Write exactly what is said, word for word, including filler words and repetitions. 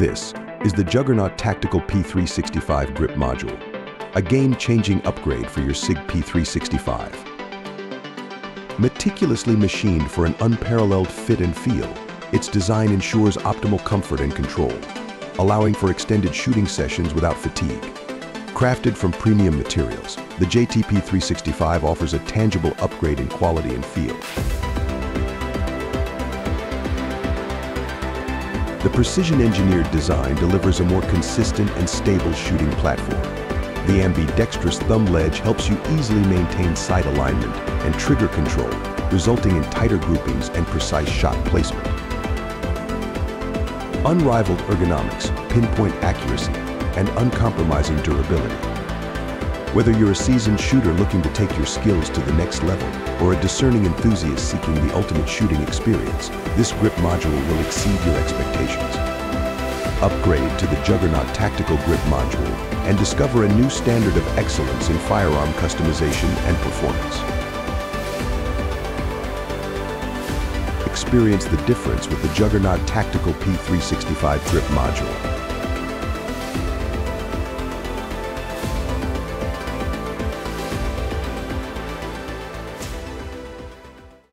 This is the Juggernaut Tactical P three sixty-five Grip Module, a game-changing upgrade for your SIG P three sixty-five. Meticulously machined for an unparalleled fit and feel, its design ensures optimal comfort and control, allowing for extended shooting sessions without fatigue. Crafted from premium materials, the J T P three sixty-five offers a tangible upgrade in quality and feel. The precision-engineered design delivers a more consistent and stable shooting platform. The ambidextrous thumb ledge helps you easily maintain sight alignment and trigger control, resulting in tighter groupings and precise shot placement. Unrivaled ergonomics, pinpoint accuracy, and uncompromising durability. Whether you're a seasoned shooter looking to take your skills to the next level or a discerning enthusiast seeking the ultimate shooting experience, this grip module will exceed your expectations. Upgrade to the Juggernaut Tactical Grip Module and discover a new standard of excellence in firearm customization and performance. Experience the difference with the Juggernaut Tactical P three sixty-five Grip Module.